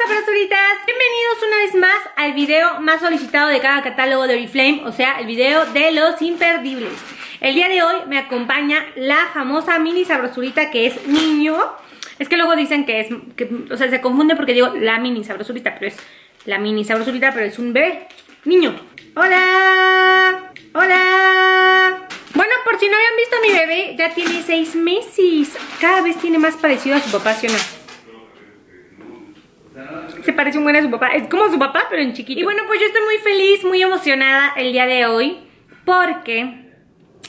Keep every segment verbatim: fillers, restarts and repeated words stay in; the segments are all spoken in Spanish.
¡Hola sabrosuritas! Bienvenidos una vez más al video más solicitado de cada catálogo de Oriflame, o sea, el video de los imperdibles. El día de hoy me acompaña la famosa mini sabrosurita que es niño. Es que luego dicen que es, que, o sea, se confunde porque digo la mini sabrosurita, pero es la mini sabrosurita, pero es un bebé, niño. ¡Hola! ¡Hola! Bueno, por si no habían visto a mi bebé, ya tiene seis meses. Cada vez tiene más parecido a su papá, ¿sí o no? Se parece un buen a su papá, es como su papá pero en chiquito. Y bueno, pues yo estoy muy feliz, muy emocionada el día de hoy, porque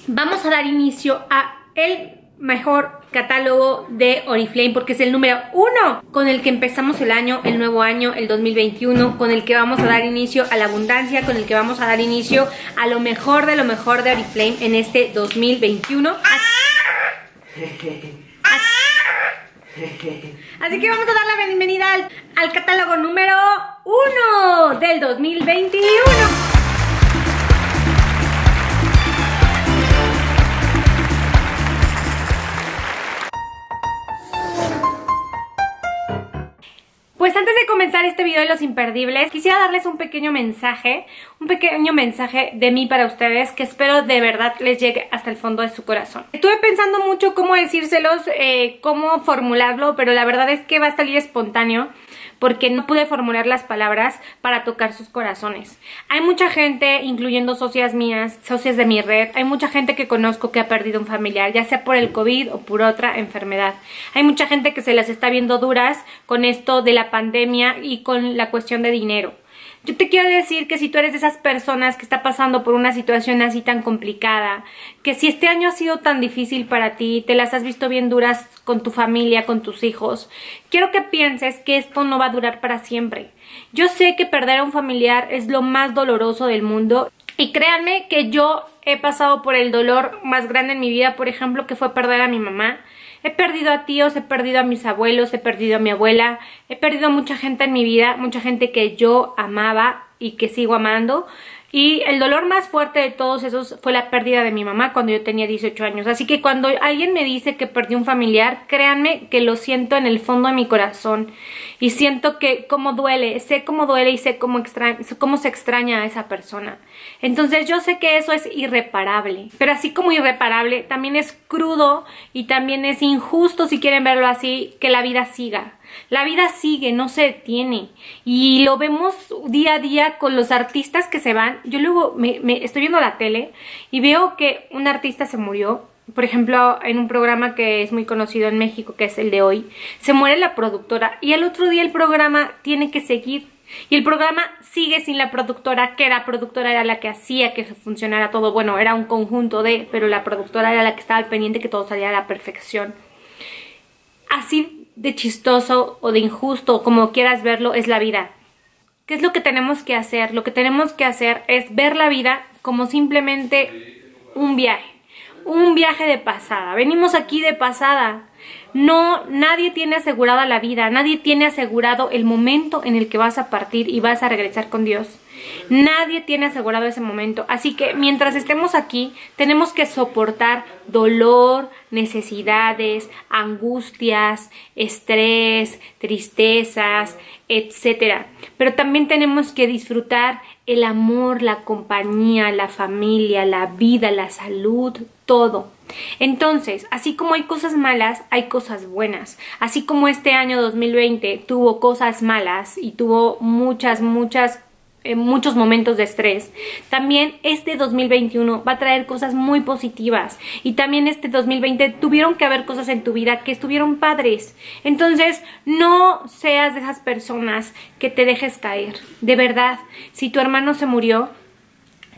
vamos a dar inicio a el mejor catálogo de Oriflame, porque es el número uno con el que empezamos el año, el nuevo año, el dos mil veintiuno, con el que vamos a dar inicio a la abundancia, con el que vamos a dar inicio a lo mejor de lo mejor de Oriflame en este dos mil veintiuno. Así... Así que vamos a dar la bienvenida al, al catálogo número uno del dos mil veintiuno. Pues antes de comenzar este video de los imperdibles, quisiera darles un pequeño mensaje, un pequeño mensaje de mí para ustedes que espero de verdad les llegue hasta el fondo de su corazón. Estuve pensando mucho cómo decírselos, eh, cómo formularlo, pero la verdad es que va a salir espontáneo porque no pude formular las palabras para tocar sus corazones. Hay mucha gente, incluyendo socias mías, socias de mi red, hay mucha gente que conozco que ha perdido un familiar, ya sea por el COVID o por otra enfermedad. Hay mucha gente que se las está viendo duras con esto de la pandemia y con la cuestión de dinero. Yo te quiero decir que si tú eres de esas personas que está pasando por una situación así tan complicada, que si este año ha sido tan difícil para ti, te las has visto bien duras con tu familia, con tus hijos, quiero que pienses que esto no va a durar para siempre. Yo sé que perder a un familiar es lo más doloroso del mundo y créanme que yo he pasado por el dolor más grande en mi vida, por ejemplo, que fue perder a mi mamá. He perdido a tíos, he perdido a mis abuelos, he perdido a mi abuela, he perdido a mucha gente en mi vida, mucha gente que yo amaba y que sigo amando. Y el dolor más fuerte de todos esos fue la pérdida de mi mamá cuando yo tenía dieciocho años. Así que cuando alguien me dice que perdí un familiar, créanme que lo siento en el fondo de mi corazón. Y siento que cómo duele, sé cómo duele y sé cómo, extraña, cómo se extraña a esa persona. Entonces yo sé que eso es irreparable. Pero así como irreparable, también es crudo y también es injusto, si quieren verlo así, que la vida siga. La vida sigue, no se detiene. Y lo vemos día a día con los artistas que se van. Yo luego me, me estoy viendo la tele y veo que un artista se murió. Por ejemplo, en un programa que es muy conocido en México, que es el de Hoy, se muere la productora y al otro día el programa tiene que seguir. Y el programa sigue sin la productora, que la productora era la que hacía que funcionara todo. Bueno, era un conjunto de, pero la productora era la que estaba al pendiente que todo saliera a la perfección. Así de chistoso o de injusto, como quieras verlo, es la vida. ¿Qué es lo que tenemos que hacer? Lo que tenemos que hacer es ver la vida como simplemente un viaje. Un viaje de pasada. Venimos aquí de pasada. No, nadie tiene asegurada la vida. Nadie tiene asegurado el momento en el que vas a partir y vas a regresar con Dios. Nadie tiene asegurado ese momento. Así que mientras estemos aquí, tenemos que soportar dolor, necesidades, angustias, estrés, tristezas, etcétera. Pero también tenemos que disfrutar el amor, la compañía, la familia, la vida, la salud, todo. Entonces, así como hay cosas malas, hay cosas buenas. Así como este año dos mil veinte tuvo cosas malas y tuvo muchas, muchas En muchos momentos de estrés, también este dos mil veintiuno va a traer cosas muy positivas y también este dos mil veinte tuvieron que haber cosas en tu vida que estuvieron padres. Entonces no seas de esas personas que te dejes caer, de verdad. Si tu hermano se murió,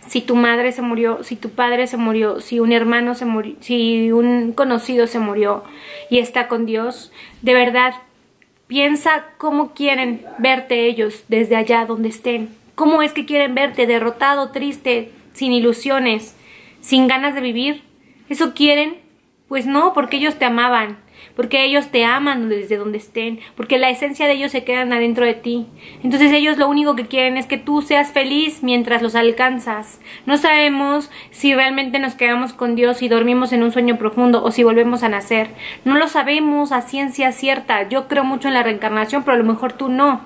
si tu madre se murió, si tu padre se murió, si un hermano se murió, si un conocido se murió y está con Dios, de verdad piensa cómo quieren verte ellos desde allá donde estén. ¿Cómo es que quieren verte? Derrotado, triste, sin ilusiones, sin ganas de vivir. ¿Eso quieren? Pues no, porque ellos te amaban. porque ellos te aman desde donde estén, porque la esencia de ellos se quedan adentro de ti. Entonces ellos lo único que quieren es que tú seas feliz mientras los alcanzas. No sabemos si realmente nos quedamos con Dios y dormimos en un sueño profundo o si volvemos a nacer. No lo sabemos a ciencia cierta. Yo creo mucho en la reencarnación, pero a lo mejor tú no.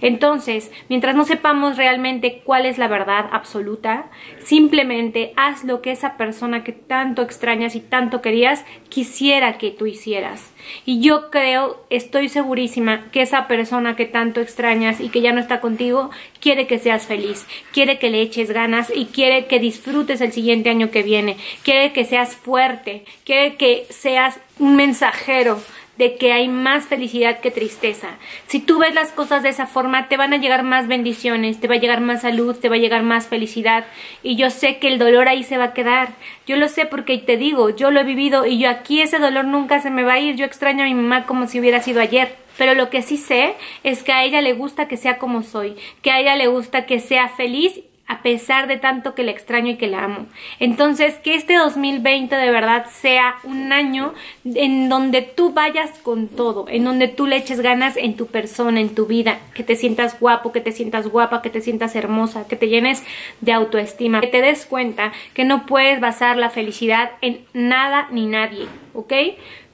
Entonces, mientras no sepamos realmente cuál es la verdad absoluta, simplemente haz lo que esa persona que tanto extrañas y tanto querías quisiera que tú hicieras. Y yo creo, estoy segurísima que esa persona que tanto extrañas y que ya no está contigo, quiere que seas feliz, quiere que le eches ganas y quiere que disfrutes el siguiente año que viene, quiere que seas fuerte, quiere que seas un mensajero de que hay más felicidad que tristeza. Si tú ves las cosas de esa forma, te van a llegar más bendiciones, te va a llegar más salud, te va a llegar más felicidad. Y yo sé que el dolor ahí se va a quedar. Yo lo sé porque te digo, yo lo he vivido y yo aquí ese dolor nunca se me va a ir. Yo extraño a mi mamá como si hubiera sido ayer. Pero lo que sí sé es que a ella le gusta que sea como soy, que a ella le gusta que sea feliz a pesar de tanto que la extraño y que la amo. Entonces, que este dos mil veinte de verdad sea un año en donde tú vayas con todo, en donde tú le eches ganas en tu persona, en tu vida, que te sientas guapo, que te sientas guapa, que te sientas hermosa, que te llenes de autoestima, que te des cuenta que no puedes basar la felicidad en nada ni nadie, ¿ok?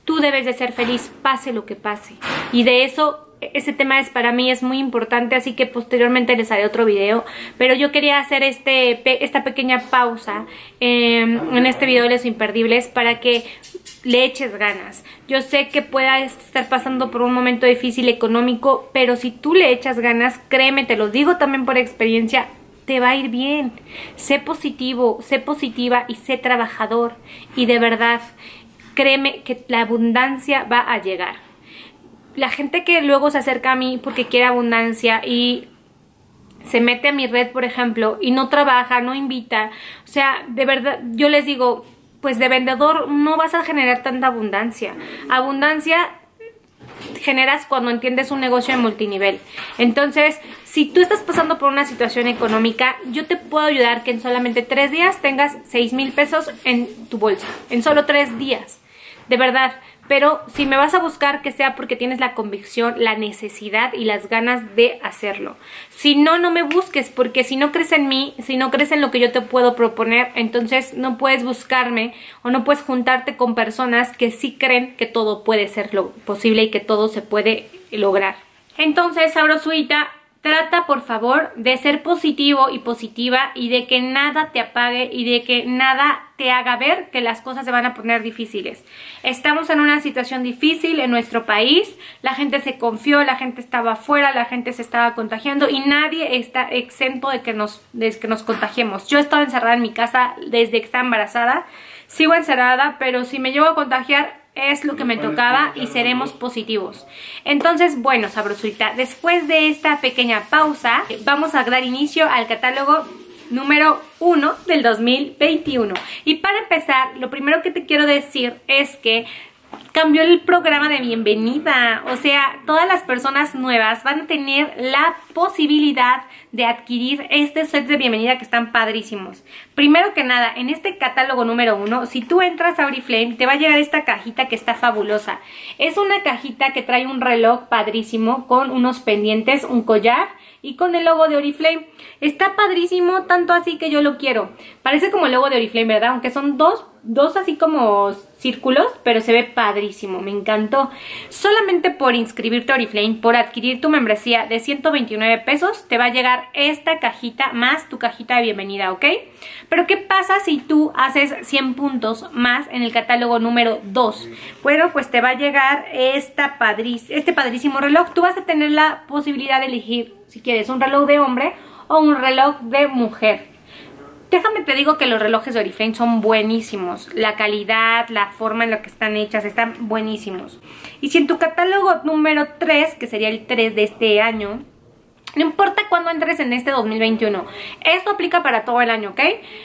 Tú debes de ser feliz, pase lo que pase. Y de eso... ese tema es para mí es muy importante, así que posteriormente les haré otro video. Pero yo quería hacer este, pe, esta pequeña pausa eh, en este video de los imperdibles para que le eches ganas. Yo sé que puedas estar pasando por un momento difícil económico, pero si tú le echas ganas, créeme, te lo digo también por experiencia, te va a ir bien. Sé positivo, sé positiva y sé trabajador. Y de verdad, créeme que la abundancia va a llegar. La gente que luego se acerca a mí porque quiere abundancia y se mete a mi red, por ejemplo, y no trabaja, no invita, o sea, de verdad, yo les digo, pues de vendedor no vas a generar tanta abundancia. Abundancia generas cuando entiendes un negocio de multinivel. Entonces, si tú estás pasando por una situación económica, yo te puedo ayudar que en solamente tres días tengas seis mil pesos en tu bolsa, en solo tres días, de verdad. Pero si me vas a buscar, que sea porque tienes la convicción, la necesidad y las ganas de hacerlo. Si no, no me busques, porque si no crees en mí, si no crees en lo que yo te puedo proponer, entonces no puedes buscarme o no puedes juntarte con personas que sí creen que todo puede ser lo posible y que todo se puede lograr. Entonces, sabrosuita, trata por favor de ser positivo y positiva y de que nada te apague y de que nada te haga ver que las cosas se van a poner difíciles. Estamos en una situación difícil en nuestro país, la gente se confió, la gente estaba afuera, la gente se estaba contagiando y nadie está exento de que nos, de que nos contagiemos. Yo he estado encerrada en mi casa desde que estaba embarazada, sigo encerrada, pero si me llevo a contagiar, es lo que me tocaba y seremos positivos. Entonces, bueno, sabrosurita, después de esta pequeña pausa, vamos a dar inicio al catálogo número uno del dos mil veintiuno. Y para empezar, lo primero que te quiero decir es que cambió el programa de bienvenida, o sea, todas las personas nuevas van a tener la posibilidad de adquirir este set de bienvenida que están padrísimos. Primero que nada, en este catálogo número uno, si tú entras a Oriflame, te va a llegar esta cajita que está fabulosa. Es una cajita que trae un reloj padrísimo con unos pendientes, un collar y con el logo de Oriflame. Está padrísimo, tanto así que yo lo quiero. Parece como el logo de Oriflame, ¿verdad? Aunque son dos, dos así como círculos, pero se ve padrísimo, me encantó. Solamente por inscribirte a Oriflame, por adquirir tu membresía de ciento veintinueve pesos, te va a llegar esta cajita más tu cajita de bienvenida, ¿ok? Pero ¿qué pasa si tú haces cien puntos más en el catálogo número dos? Bueno, pues te va a llegar esta padris, este padrísimo reloj. Tú vas a tener la posibilidad de elegir si quieres un reloj de hombre o un reloj de mujer. Déjame te digo que los relojes de Oriflame son buenísimos. La calidad, la forma en la que están hechas, están buenísimos. Y si en tu catálogo número tres, que sería el tres de este año, no importa cuándo entres en este dos mil veintiuno, esto aplica para todo el año, ¿ok?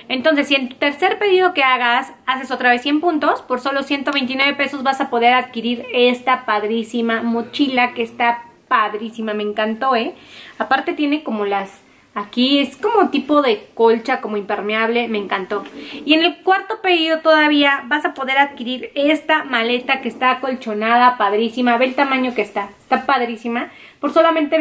Entonces, si en tu tercer pedido que hagas, haces otra vez cien puntos, por solo ciento veintinueve pesos vas a poder adquirir esta padrísima mochila que está padrísima. Me encantó, ¿eh? Aparte tiene como las... Aquí es como tipo de colcha, como impermeable, me encantó. Y en el cuarto pedido todavía vas a poder adquirir esta maleta que está acolchonada, padrísima. Ve el tamaño que está, está padrísima, por solamente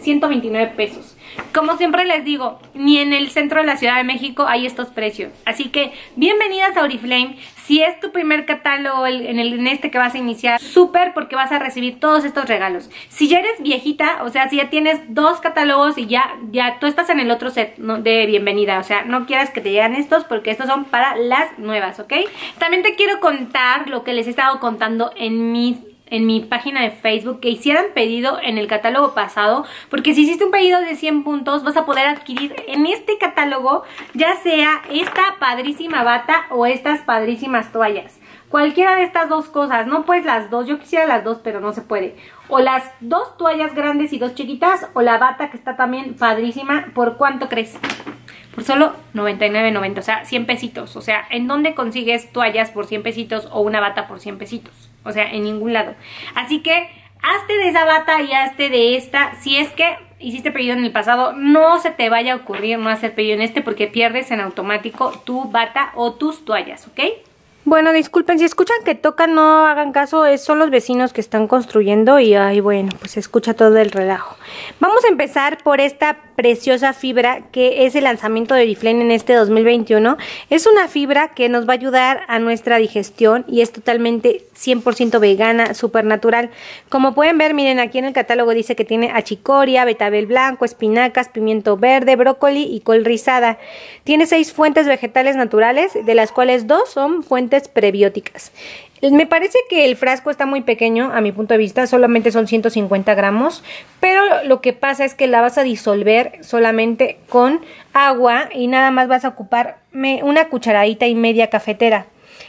ciento veintinueve pesos. Como siempre les digo, ni en el centro de la Ciudad de México hay estos precios. Así que, bienvenidas a Oriflame. Si es tu primer catálogo en, el, en este que vas a iniciar, súper, porque vas a recibir todos estos regalos. Si ya eres viejita, o sea, si ya tienes dos catálogos y ya, ya tú estás en el otro set de bienvenida, o sea, no quieras que te lleguen estos porque estos son para las nuevas, ¿ok? También te quiero contar lo que les he estado contando en mis en mi página de Facebook, que hicieran pedido en el catálogo pasado, porque si hiciste un pedido de cien puntos, vas a poder adquirir en este catálogo, ya sea esta padrísima bata o estas padrísimas toallas. Cualquiera de estas dos cosas, no pues las dos, yo quisiera las dos, pero no se puede. O las dos toallas grandes y dos chiquitas, o la bata que está también padrísima. ¿Por cuánto crees? Por solo noventa y nueve noventa, o sea, cien pesitos. O sea, ¿en dónde consigues toallas por cien pesitos o una bata por cien pesitos? O sea, en ningún lado. Así que hazte de esa bata y hazte de esta. Si es que hiciste pedido en el pasado, no se te vaya a ocurrir no hacer pedido en este, porque pierdes en automático tu bata o tus toallas, ¿ok? Bueno, disculpen, si escuchan que tocan, no hagan caso, son los vecinos que están construyendo y, ay, bueno, pues se escucha todo el relajo. Vamos a empezar por esta preciosa fibra que es el lanzamiento de Oriflame en este dos mil veintiuno. Es una fibra que nos va a ayudar a nuestra digestión y es totalmente cien por ciento vegana, súper natural. Como pueden ver, miren, aquí en el catálogo dice que tiene achicoria, betabel blanco, espinacas, pimiento verde, brócoli y col rizada. Tiene seis fuentes vegetales naturales, de las cuales dos son fuentes prebióticas. Me parece que el frasco está muy pequeño a mi punto de vista, solamente son ciento cincuenta gramos, pero lo que pasa es que la vas a disolver solamente con agua y nada más vas a ocupar una cucharadita y media cafetera.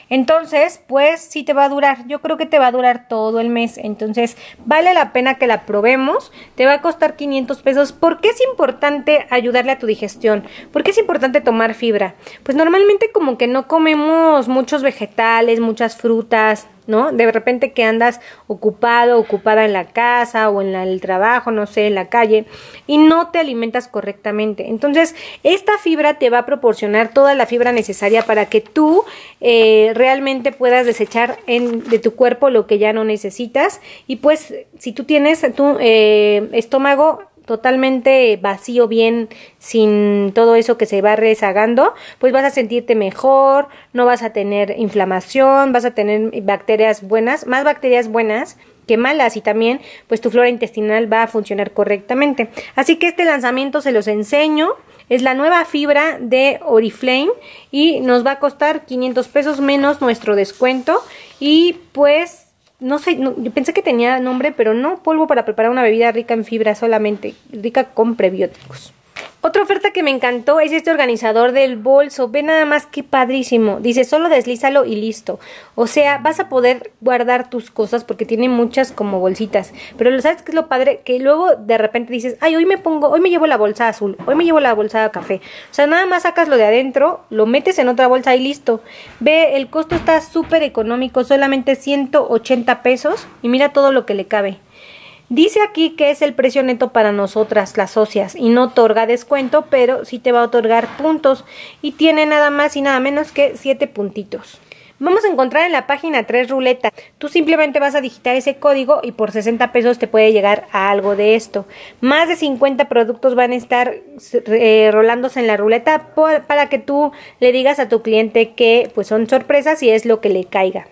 Entonces, pues sí te va a durar, yo creo que te va a durar todo el mes, entonces vale la pena que la probemos. Te va a costar quinientos pesos. ¿Por qué es importante ayudarle a tu digestión? ¿Por qué es importante tomar fibra? Pues normalmente como que no comemos muchos vegetales, muchas frutas, ¿no? De repente que andas ocupado, ocupada en la casa o en la, el trabajo, no sé, en la calle, y no te alimentas correctamente. Entonces, esta fibra te va a proporcionar toda la fibra necesaria para que tú eh, realmente puedas desechar en, de tu cuerpo lo que ya no necesitas. Y pues, si tú tienes tu eh, estómago totalmente vacío, bien, sin todo eso que se va rezagando, pues vas a sentirte mejor, no vas a tener inflamación, vas a tener bacterias buenas, más bacterias buenas que malas, y también pues tu flora intestinal va a funcionar correctamente. Así que este lanzamiento se los enseño, es la nueva fibra de Oriflame y nos va a costar quinientos pesos menos nuestro descuento. Y pues no sé, no, yo pensé que tenía nombre, pero no, polvo para preparar una bebida rica en fibra solamente, rica con prebióticos. Otra oferta que me encantó es este organizador del bolso. Ve nada más que padrísimo. Dice, solo deslízalo y listo. O sea, vas a poder guardar tus cosas porque tiene muchas como bolsitas. Pero lo sabes que es lo padre, que luego de repente dices, ay, hoy me pongo, hoy me llevo la bolsa azul, hoy me llevo la bolsa café. O sea, nada más sacas lo de adentro, lo metes en otra bolsa y listo. Ve, el costo está súper económico, solamente ciento ochenta pesos. Y mira todo lo que le cabe. Dice aquí que es el precio neto para nosotras las socias y no otorga descuento, pero sí te va a otorgar puntos y tiene nada más y nada menos que siete puntitos. Vamos a encontrar en la página tres ruleta. Tú simplemente vas a digitar ese código y por sesenta pesos te puede llegar a algo de esto. Más de cincuenta productos van a estar eh, rolándose en la ruleta por, para que tú le digas a tu cliente que pues son sorpresas y es lo que le caiga.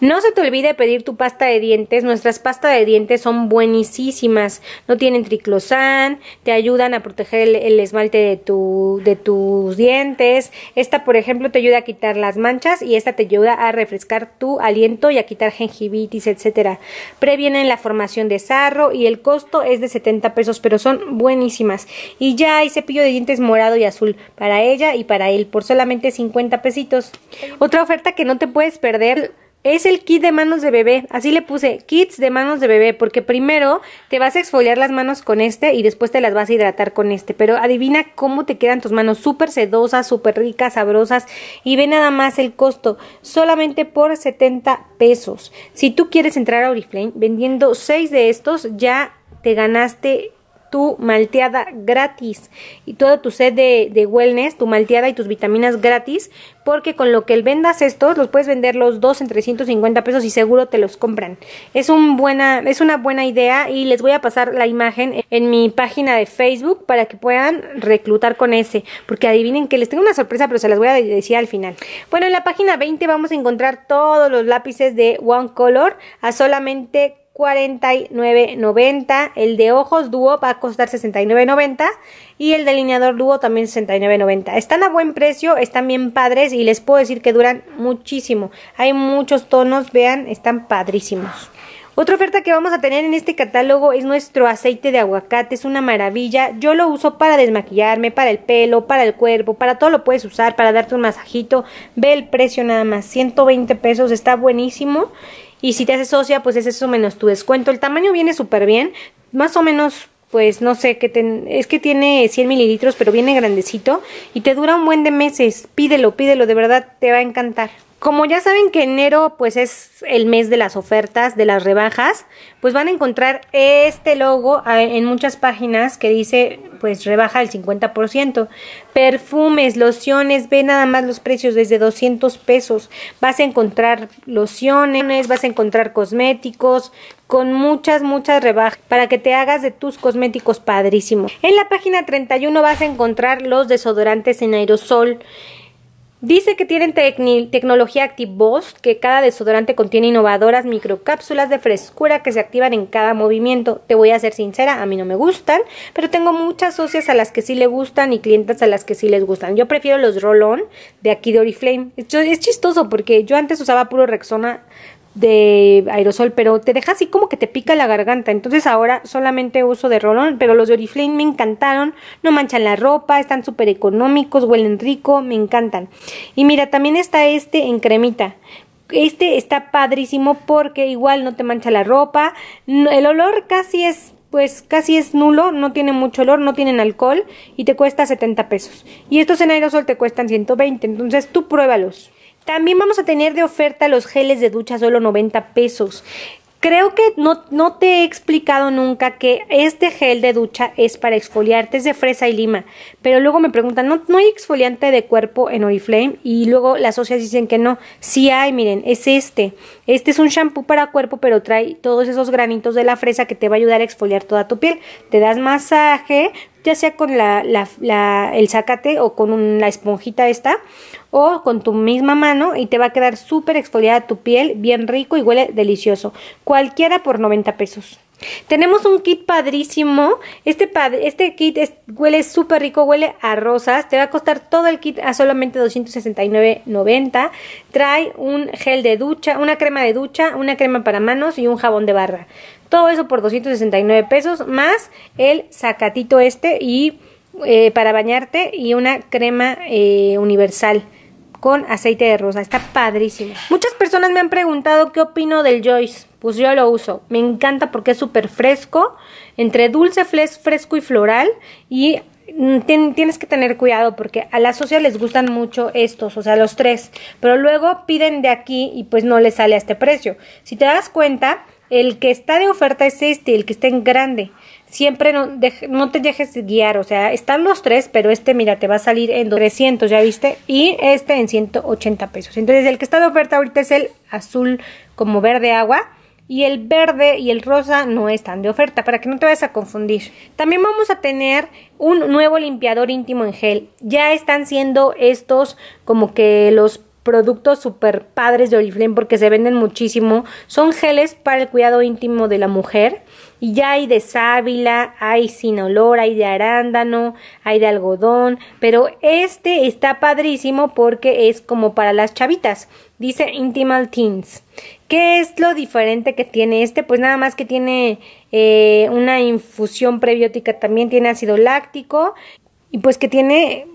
No se te olvide pedir tu pasta de dientes. Nuestras pastas de dientes son buenísimas. No tienen triclosan, te ayudan a proteger el, el esmalte de, tu, de tus dientes. Esta, por ejemplo, te ayuda a quitar las manchas y esta te ayuda a refrescar tu aliento y a quitar gingivitis, etcétera. Previenen la formación de sarro y el costo es de setenta pesos, pero son buenísimas. Y ya hay cepillo de dientes morado y azul para ella y para él por solamente cincuenta pesitos. Otra oferta que no te puedes perder es el kit de manos de bebé. Así le puse, kits de manos de bebé, porque primero te vas a exfoliar las manos con este y después te las vas a hidratar con este. Pero adivina cómo te quedan tus manos, súper sedosas, súper ricas, sabrosas. Y ve nada más el costo, solamente por setenta pesos. Si tú quieres entrar a Oriflame vendiendo seis de estos, ya te ganaste tu malteada gratis y todo tu set de, de wellness, tu malteada y tus vitaminas gratis, porque con lo que vendas estos, los puedes vender los dos en trescientos cincuenta pesos y seguro te los compran. Es, un buena, es una buena idea y les voy a pasar la imagen en mi página de Facebook para que puedan reclutar con ese, porque adivinen que les tengo una sorpresa, pero se las voy a decir al final. Bueno, en la página veinte vamos a encontrar todos los lápices de One Color a solamente cuarenta y nueve noventa. El de ojos dúo va a costar sesenta y nueve noventa y el delineador dúo también sesenta y nueve noventa. Están a buen precio, están bien padres y les puedo decir que duran muchísimo. Hay muchos tonos, vean, están padrísimos. Otra oferta que vamos a tener en este catálogo es nuestro aceite de aguacate, es una maravilla. Yo lo uso para desmaquillarme, para el pelo, para el cuerpo, para todo lo puedes usar, para darte un masajito. Ve el precio nada más, ciento veinte pesos, está buenísimo. Y si te haces socia, pues es eso menos tu descuento. El tamaño viene súper bien, más o menos, pues no sé, que ten, es que tiene cien mililitros, pero viene grandecito y te dura un buen de meses. Pídelo, pídelo, de verdad te va a encantar. Como ya saben que enero pues es el mes de las ofertas, de las rebajas, pues van a encontrar este logo en muchas páginas que dice pues rebaja el cincuenta por ciento. Perfumes, lociones, ve nada más los precios, desde doscientos pesos. Vas a encontrar lociones, vas a encontrar cosméticos, con muchas, muchas rebajas para que te hagas de tus cosméticos padrísimo. En la página treinta y uno vas a encontrar los desodorantes en aerosol. Dice que tienen tecnología Active Boss, que cada desodorante contiene innovadoras microcápsulas de frescura que se activan en cada movimiento. Te voy a ser sincera, a mí no me gustan, pero tengo muchas socias a las que sí le gustan y clientas a las que sí les gustan. Yo prefiero los roll-on de aquí de Oriflame. Es chistoso porque yo antes usaba puro Rexona de aerosol, pero te deja así como que te pica la garganta, entonces ahora solamente uso de rolón, pero los de Oriflame me encantaron, no manchan la ropa, están súper económicos, huelen rico, me encantan. Y mira, también está este en cremita. Este está padrísimo porque igual no te mancha la ropa, el olor casi es pues casi es nulo, no tiene mucho olor, no tienen alcohol y te cuesta setenta pesos. Y estos en aerosol te cuestan ciento veinte, entonces tú pruébalos. También vamos a tener de oferta los geles de ducha, solo noventa pesos. Creo que no, no te he explicado nunca que este gel de ducha es para exfoliarte, es de fresa y lima. Pero luego me preguntan, ¿no, no hay exfoliante de cuerpo en Oriflame? Y luego las socias dicen que no. Sí hay, miren, es este. Este es un shampoo para cuerpo, pero trae todos esos granitos de la fresa que te va a ayudar a exfoliar toda tu piel. Te das masaje, ya sea con la, la, la, el zacate o con un, la esponjita esta, o con tu misma mano, y te va a quedar súper exfoliada tu piel, bien rico y huele delicioso. Cualquiera por noventa pesos. Tenemos un kit padrísimo. Este, pad este kit es, huele súper rico, huele a rosas. Te va a costar todo el kit a solamente doscientos sesenta y nueve noventa. Trae un gel de ducha, una crema de ducha, una crema para manos y un jabón de barra. Todo eso por doscientos sesenta y nueve pesos, más el zacatito este y eh, para bañarte y una crema eh, universal con aceite de rosa. Está padrísimo. Muchas personas me han preguntado qué opino del Joyce. Pues yo lo uso. Me encanta porque es súper fresco, entre dulce, fresco y floral. Y ten, tienes que tener cuidado porque a las socias les gustan mucho estos, o sea, los tres. Pero luego piden de aquí y pues no les sale a este precio. Si te das cuenta, el que está de oferta es este, el que está en grande. Siempre no, deje, no te dejes guiar, o sea, están los tres, pero este, mira, te va a salir en trescientos, ¿ya viste? Y este en ciento ochenta pesos. Entonces, el que está de oferta ahorita es el azul como verde agua. Y el verde y el rosa no están de oferta, para que no te vayas a confundir. También vamos a tener un nuevo limpiador íntimo en gel. Ya están siendo estos como que los productos super padres de Oriflame porque se venden muchísimo. Son geles para el cuidado íntimo de la mujer y ya hay de sábila, hay sin olor, hay de arándano, hay de algodón, pero este está padrísimo porque es como para las chavitas, dice Intimal Teens. ¿Qué es lo diferente que tiene este? Pues nada más que tiene eh, una infusión prebiótica, también tiene ácido láctico y pues que tiene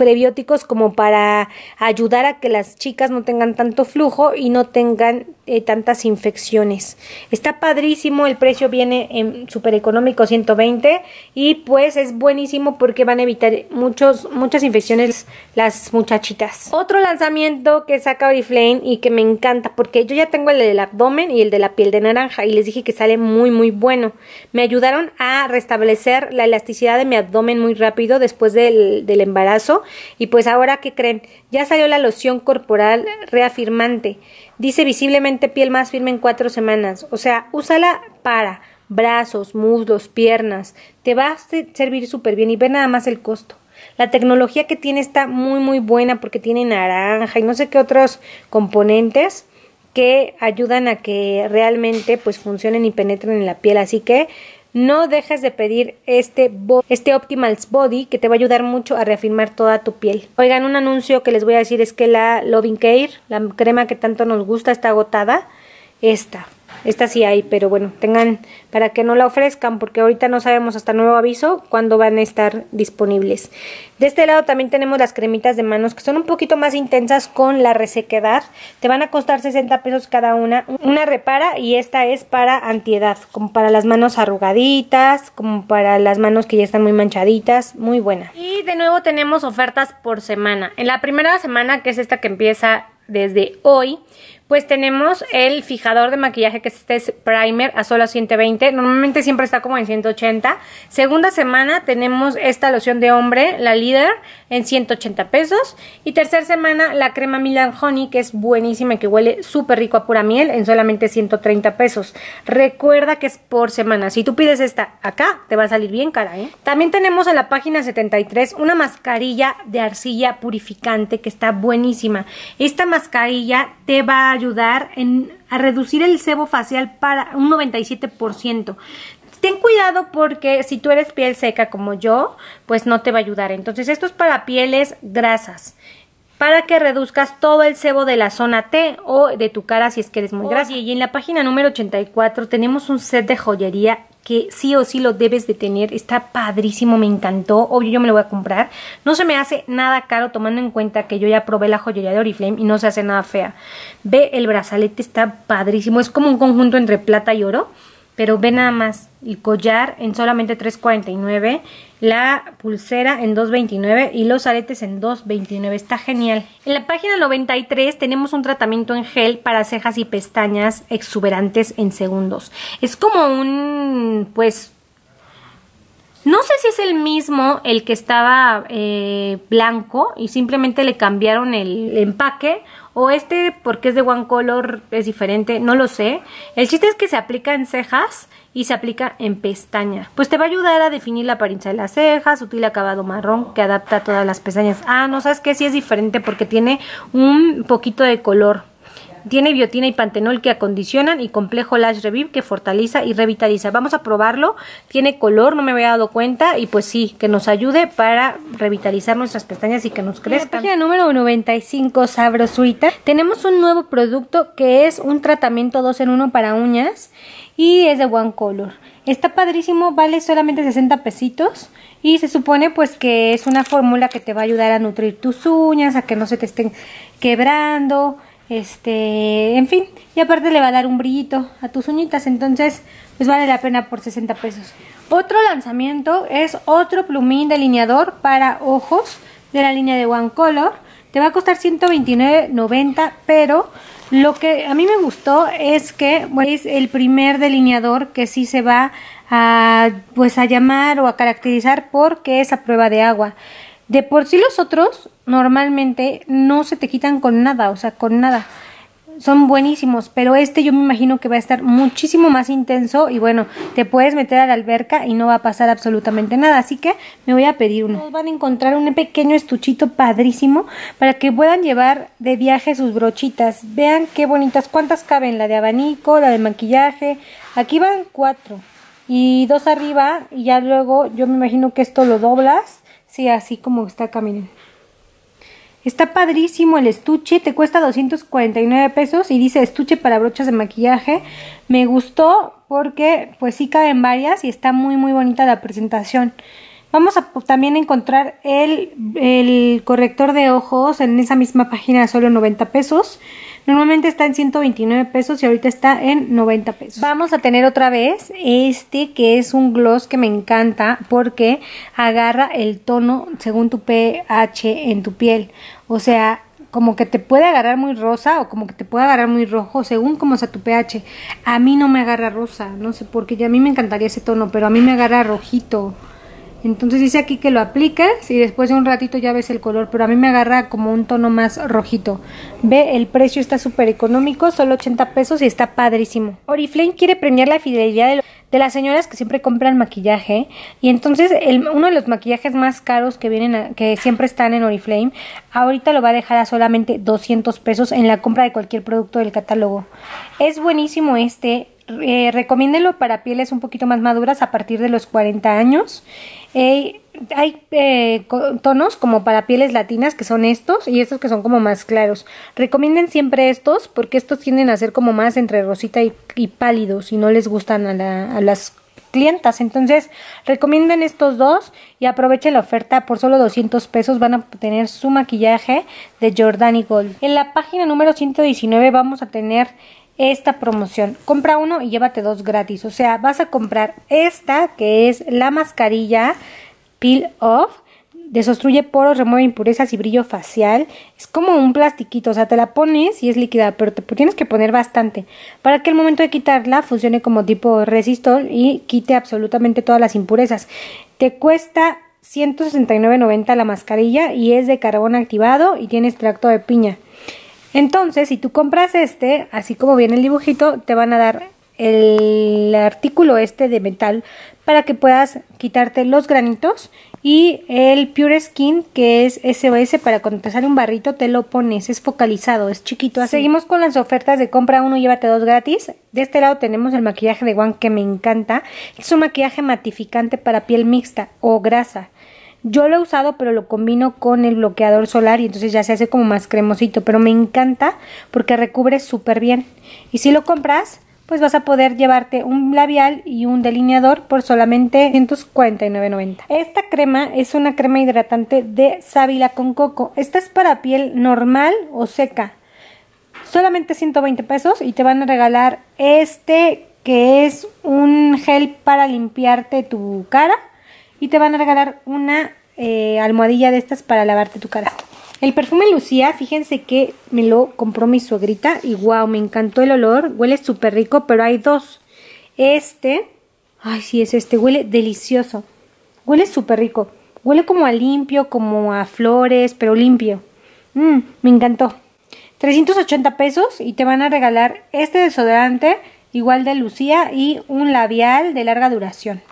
prebióticos como para ayudar a que las chicas no tengan tanto flujo y no tengan eh, tantas infecciones. Está padrísimo, el precio viene en súper económico, ciento veinte, y pues es buenísimo porque van a evitar muchos, muchas infecciones las muchachitas. Otro lanzamiento que saca Oriflame y que me encanta, porque yo ya tengo el del abdomen y el de la piel de naranja y les dije que sale muy muy bueno. Me ayudaron a restablecer la elasticidad de mi abdomen muy rápido después del, del embarazo. Y pues ahora, ¿qué creen? Ya salió la loción corporal reafirmante. Dice visiblemente piel más firme en cuatro semanas. O sea, úsala para brazos, muslos, piernas. Te va a servir súper bien y ve nada más el costo. La tecnología que tiene está muy muy buena porque tiene naranja y no sé qué otros componentes que ayudan a que realmente pues funcionen y penetren en la piel. Así que no dejes de pedir este, este Optimal Body que te va a ayudar mucho a reafirmar toda tu piel. Oigan, un anuncio que les voy a decir es que la Loving Care, la crema que tanto nos gusta, está agotada. Esta, esta sí hay, pero bueno, tengan para que no la ofrezcan porque ahorita no sabemos hasta nuevo aviso cuándo van a estar disponibles. De este lado también tenemos las cremitas de manos que son un poquito más intensas con la resequedad. Te van a costar sesenta pesos cada una. Una repara y esta es para antiedad, como para las manos arrugaditas, como para las manos que ya están muy manchaditas. Muy buena. Y de nuevo tenemos ofertas por semana. En la primera semana, que es esta que empieza desde hoy, pues tenemos el fijador de maquillaje, que es este primer a solo ciento veinte. Normalmente siempre está como en ciento ochenta. Segunda semana tenemos esta loción de hombre, la Líder, en ciento ochenta pesos. Y tercera semana la crema Milan Honey, que es buenísima y que huele súper rico a pura miel, en solamente ciento treinta pesos. Recuerda que es por semana. Si tú pides esta acá, te va a salir bien cara, ¿eh? También tenemos en la página setenta y tres una mascarilla de arcilla purificante que está buenísima. Esta mascarilla mascarilla te va a ayudar en, a reducir el sebo facial para un noventa y siete por ciento. Ten cuidado porque si tú eres piel seca como yo, pues no te va a ayudar. Entonces esto es para pieles grasas, para que reduzcas todo el sebo de la zona T o de tu cara si es que eres muy grasa. Y en la página número ochenta y cuatro tenemos un set de joyería que sí o sí lo debes de tener. Está padrísimo, me encantó. Obvio, yo me lo voy a comprar. No se me hace nada caro, tomando en cuenta que yo ya probé la joyería de Oriflame y no se hace nada fea. Ve, el brazalete está padrísimo. Es como un conjunto entre plata y oro. Pero ve nada más, el collar en solamente tres cuarenta y nueve, la pulsera en dos veintinueve y los aretes en dos veintinueve. Está genial. En la página noventa y tres tenemos un tratamiento en gel para cejas y pestañas exuberantes en segundos. Es como un, pues, no sé si es el mismo el que estaba eh, blanco y simplemente le cambiaron el empaque, o este porque es de One Color es diferente, no lo sé. El chiste es que se aplica en cejas y se aplica en pestaña. Pues te va a ayudar a definir la apariencia de las cejas, sutil acabado marrón que adapta a todas las pestañas. Ah, no, ¿sabes qué? Sí es diferente porque tiene un poquito de color. Tiene biotina y pantenol que acondicionan y complejo Lash Revive que fortaleza y revitaliza. Vamos a probarlo. Tiene color, no me había dado cuenta. Y pues sí, que nos ayude para revitalizar nuestras pestañas y que nos crezcan. En la página número noventa y cinco, Sabrosurita, tenemos un nuevo producto que es un tratamiento dos en uno para uñas. Y es de One Color. Está padrísimo, vale solamente sesenta pesitos. Y se supone pues que es una fórmula que te va a ayudar a nutrir tus uñas, a que no se te estén quebrando. Este, en fin, y aparte le va a dar un brillito a tus uñitas, entonces pues vale la pena por sesenta pesos. Otro lanzamiento es otro plumín delineador para ojos de la línea de One Color. Te va a costar ciento veintinueve noventa, pero lo que a mí me gustó es que bueno, es el primer delineador que sí se va a, pues, a llamar o a caracterizar porque es a prueba de agua. De por sí los otros normalmente no se te quitan con nada, o sea, con nada. Son buenísimos, pero este yo me imagino que va a estar muchísimo más intenso y bueno, te puedes meter a la alberca y no va a pasar absolutamente nada. Así que me voy a pedir uno. Van a encontrar un pequeño estuchito padrísimo para que puedan llevar de viaje sus brochitas. Vean qué bonitas, cuántas caben, la de abanico, la de maquillaje. Aquí van cuatro y dos arriba y ya luego yo me imagino que esto lo doblas. Sí, así como está, caminen. Está padrísimo el estuche, te cuesta doscientos cuarenta y nueve pesos y dice estuche para brochas de maquillaje. Me gustó porque pues sí caben varias y está muy muy bonita la presentación. Vamos a también encontrar el, el corrector de ojos en esa misma página, solo noventa pesos. Normalmente está en ciento veintinueve pesos y ahorita está en noventa pesos. Vamos a tener otra vez este, que es un gloss que me encanta porque agarra el tono según tu pH en tu piel. O sea, como que te puede agarrar muy rosa o como que te puede agarrar muy rojo, según como sea tu pH. A mí no me agarra rosa, no sé por qué. A mí me encantaría ese tono, pero a mí me agarra rojito. Entonces dice aquí que lo aplicas y después de un ratito ya ves el color, pero a mí me agarra como un tono más rojito. Ve, el precio está súper económico, solo ochenta pesos y está padrísimo. Oriflame quiere premiar la fidelidad de, lo, de las señoras que siempre compran maquillaje. Y entonces el, uno de los maquillajes más caros que vienen a, que siempre están en Oriflame, ahorita lo va a dejar a solamente doscientos pesos en la compra de cualquier producto del catálogo. Es buenísimo este. Eh, recomiéndelo para pieles un poquito más maduras a partir de los cuarenta años. Eh, hay eh, tonos como para pieles latinas que son estos y estos que son como más claros. Recomienden siempre estos porque estos tienden a ser como más entre rosita y, y pálidos y no les gustan a, la, a las clientas. Entonces recomienden estos dos y aprovechen la oferta. Por solo doscientos pesos van a obtener su maquillaje de Jordani Gold. En la página número ciento diecinueve vamos a tener esta promoción: compra uno y llévate dos gratis. O sea, vas a comprar esta, que es la mascarilla Peel Off, desobstruye poros, remueve impurezas y brillo facial. Es como un plastiquito, o sea, te la pones y es líquida, pero te tienes que poner bastante para que al momento de quitarla funcione como tipo resistol y quite absolutamente todas las impurezas. Te cuesta ciento sesenta y nueve noventa la mascarilla y es de carbón activado y tiene extracto de piña. Entonces, si tú compras este, así como viene el dibujito, te van a dar el artículo este de metal para que puedas quitarte los granitos, y el Pure Skin, que es S O S, para cuando te sale un barrito te lo pones, es focalizado, es chiquito. Así. Seguimos con las ofertas de compra uno y llévate dos gratis. De este lado tenemos el maquillaje de One que me encanta. Es un maquillaje matificante para piel mixta o grasa. Yo lo he usado, pero lo combino con el bloqueador solar y entonces ya se hace como más cremosito. Pero me encanta porque recubre súper bien. Y si lo compras, pues vas a poder llevarte un labial y un delineador por solamente ciento cuarenta y nueve noventa. Esta crema es una crema hidratante de sábila con coco. Esta es para piel normal o seca. Solamente ciento veinte pesos y te van a regalar este, que es un gel para limpiarte tu cara. Y te van a regalar una eh, almohadilla de estas para lavarte tu cara. El perfume Lucía, fíjense que me lo compró mi suegrita. Y wow, me encantó el olor. Huele súper rico, pero hay dos. Este, ay sí, es este. Huele delicioso. Huele súper rico. Huele como a limpio, como a flores, pero limpio. Mm, me encantó. trescientos ochenta pesos y te van a regalar este desodorante, igual de Lucía, y un labial de larga duración.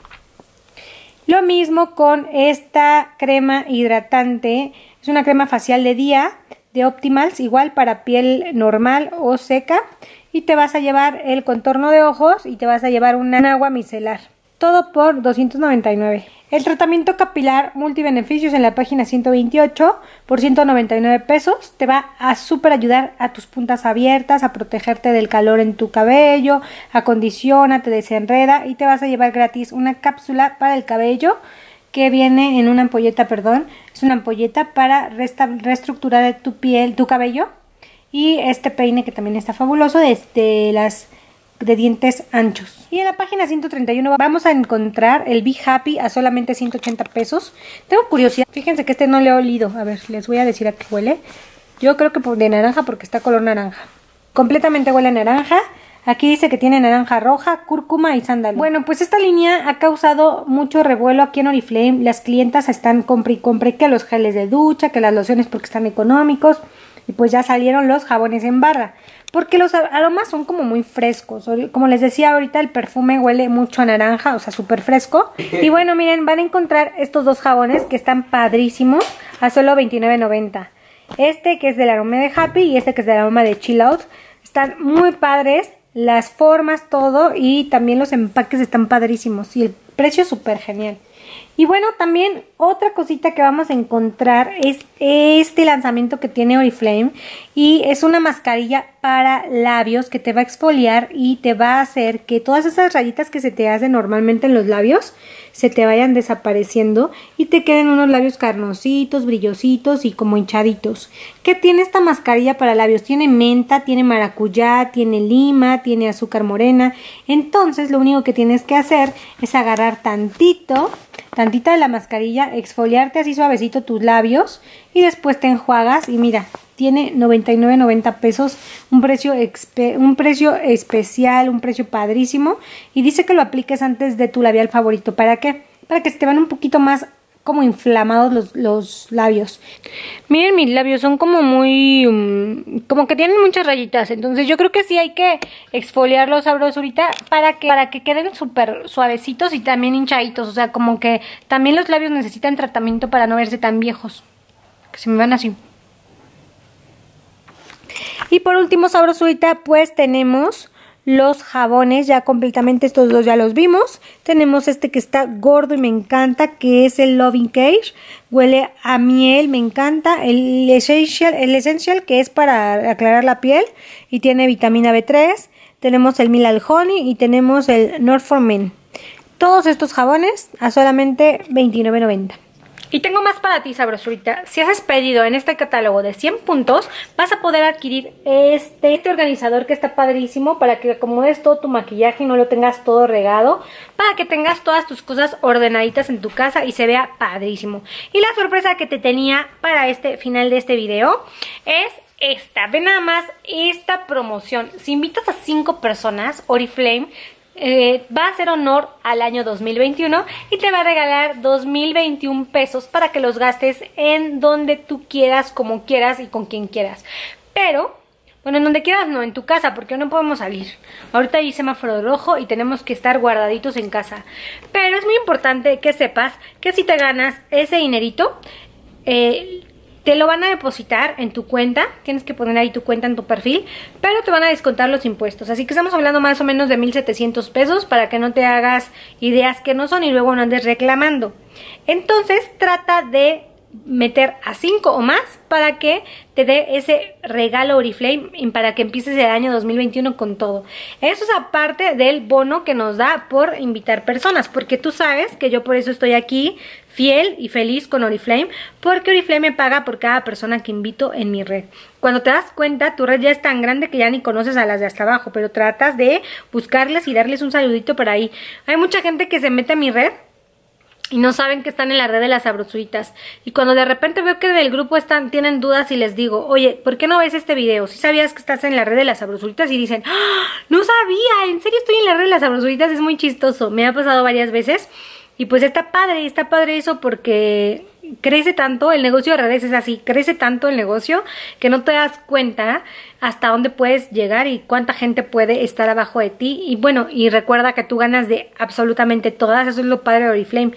Lo mismo con esta crema hidratante, es una crema facial de día de Optimals, igual para piel normal o seca, y te vas a llevar el contorno de ojos y te vas a llevar una agua micelar. Todo por doscientos noventa y nueve. El tratamiento capilar multibeneficios en la página ciento veintiocho por ciento noventa y nueve pesos. Te va a súper ayudar a tus puntas abiertas, a protegerte del calor en tu cabello, acondiciona, te desenreda, y te vas a llevar gratis una cápsula para el cabello que viene en una ampolleta, perdón, es una ampolleta para reestructurar tu piel, tu cabello, y este peine que también está fabuloso desde las... de dientes anchos. Y en la página ciento treinta y uno vamos a encontrar el Be Happy a solamente ciento ochenta pesos. Tengo curiosidad, fíjense que este no le he olido. A ver, les voy a decir a qué huele. Yo creo que de naranja porque está color naranja. Completamente huele a naranja. Aquí dice que tiene naranja roja, cúrcuma y sándalo. Bueno, pues esta línea ha causado mucho revuelo aquí en Oriflame. Las clientas están compre y compre que los geles de ducha, que las lociones porque están económicos. Y pues ya salieron los jabones en barra, porque los aromas son como muy frescos. Como les decía ahorita, el perfume huele mucho a naranja, o sea, súper fresco. Y bueno, miren, van a encontrar estos dos jabones que están padrísimos a solo veintinueve noventa. Este que es del aroma de Happy y este que es del aroma de Chill Out. Están muy padres, las formas, todo, y también los empaques están padrísimos. Y el precio súper genial. Y bueno, también otra cosita que vamos a encontrar es este lanzamiento que tiene Oriflame, y es una mascarilla para labios que te va a exfoliar y te va a hacer que todas esas rayitas que se te hacen normalmente en los labios se te vayan desapareciendo y te queden unos labios carnositos, brillositos y como hinchaditos. ¿Qué tiene esta mascarilla para labios? Tiene menta, tiene maracuyá, tiene lima, tiene azúcar morena. Entonces lo único que tienes que hacer es agarrar tantito, tantita de la mascarilla, exfoliarte así suavecito tus labios y después te enjuagas. Y mira, tiene noventa y nueve noventa pesos, un precio, un precio especial, un precio padrísimo. Y dice que lo apliques antes de tu labial favorito. ¿Para qué? Para que se te van un poquito más como inflamados los, los labios. Miren, mis labios son como muy... Um, como que tienen muchas rayitas. Entonces yo creo que sí hay que exfoliar los sabros ahorita para que, para que queden súper suavecitos y también hinchaditos. O sea, como que también los labios necesitan tratamiento para no verse tan viejos. Que se me van así. Y por último, sabrosura, pues tenemos los jabones ya completamente, estos dos ya los vimos. Tenemos este que está gordo y me encanta, que es el Loving Care. Huele a miel, me encanta. El Essential, el Essential que es para aclarar la piel y tiene vitamina B tres. Tenemos el Milal Honey y tenemos el North for Men. Todos estos jabones a solamente veintinueve noventa. Y tengo más para ti, sabrosurita. Si haces pedido en este catálogo de cien puntos, vas a poder adquirir este, este organizador que está padrísimo para que acomodes todo tu maquillaje y no lo tengas todo regado, para que tengas todas tus cosas ordenaditas en tu casa y se vea padrísimo. Y la sorpresa que te tenía para este final de este video es esta. Ve nada más esta promoción. Si invitas a cinco personas, Oriflame Eh, va a hacer honor al año dos mil veintiuno y te va a regalar dos mil veintiuno pesos para que los gastes en donde tú quieras, como quieras y con quien quieras. Pero, bueno, en donde quieras no, en tu casa, porque no podemos salir. Ahorita hay semáforo rojo y tenemos que estar guardaditos en casa. Pero es muy importante que sepas que si te ganas ese dinerito, eh, te lo van a depositar en tu cuenta, tienes que poner ahí tu cuenta en tu perfil, pero te van a descontar los impuestos. Así que estamos hablando más o menos de mil setecientos pesos para que no te hagas ideas que no son y luego no andes reclamando. Entonces trata de meter a cinco o más para que te dé ese regalo Oriflame y para que empieces el año dos mil veintiuno con todo. Eso es aparte del bono que nos da por invitar personas, porque tú sabes que yo por eso estoy aquí fiel y feliz con Oriflame, porque Oriflame me paga por cada persona que invito en mi red. Cuando te das cuenta, tu red ya es tan grande que ya ni conoces a las de hasta abajo, pero tratas de buscarlas y darles un saludito por ahí. Hay mucha gente que se mete a mi red y no saben que están en la red de las sabrosuritas. Y cuando de repente veo que del grupo están, tienen dudas y les digo, oye, ¿por qué no ves este video? Si sabías que estás en la red de las sabrosuritas. Y dicen, ¡ah, no sabía! ¿En serio estoy en la red de las sabrosuritas? Es muy chistoso. Me ha pasado varias veces. Y pues está padre, está padre eso porque crece tanto, el negocio de redes es así, crece tanto el negocio que no te das cuenta hasta dónde puedes llegar y cuánta gente puede estar abajo de ti. Y bueno, y recuerda que tú ganas de absolutamente todas, eso es lo padre de Oriflame,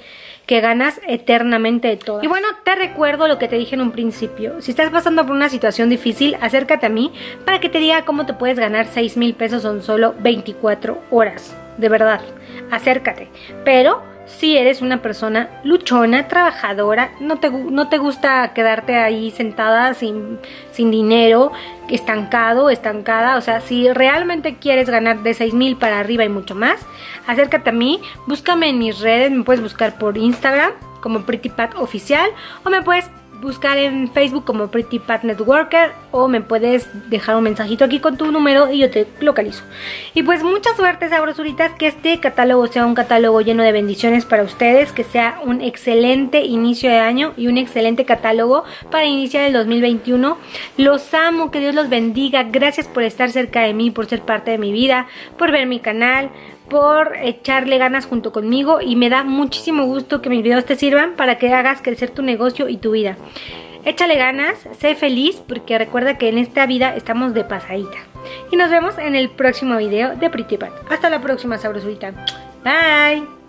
que ganas eternamente de todas. Y bueno, te recuerdo lo que te dije en un principio, si estás pasando por una situación difícil, acércate a mí para que te diga cómo te puedes ganar seis mil pesos en solo veinticuatro horas, de verdad, acércate, pero si eres una persona luchona, trabajadora, no te, no te gusta quedarte ahí sentada sin, sin dinero, estancado, estancada, o sea, si realmente quieres ganar de seis mil para arriba y mucho más, acércate a mí, búscame en mis redes, me puedes buscar por Instagram como PrittyPat Oficial o me puedes buscar en Facebook como PrittyPat Networker o me puedes dejar un mensajito aquí con tu número y yo te localizo. Y pues mucha suerte, sabrosuritas, que este catálogo sea un catálogo lleno de bendiciones para ustedes, que sea un excelente inicio de año y un excelente catálogo para iniciar el dos mil veintiuno. Los amo, que Dios los bendiga, gracias por estar cerca de mí, por ser parte de mi vida, por ver mi canal, por echarle ganas junto conmigo, y me da muchísimo gusto que mis videos te sirvan para que hagas crecer tu negocio y tu vida. Échale ganas, sé feliz, porque recuerda que en esta vida estamos de pasadita. Y nos vemos en el próximo video de PrittyPat. Hasta la próxima, sabrosurita. Bye.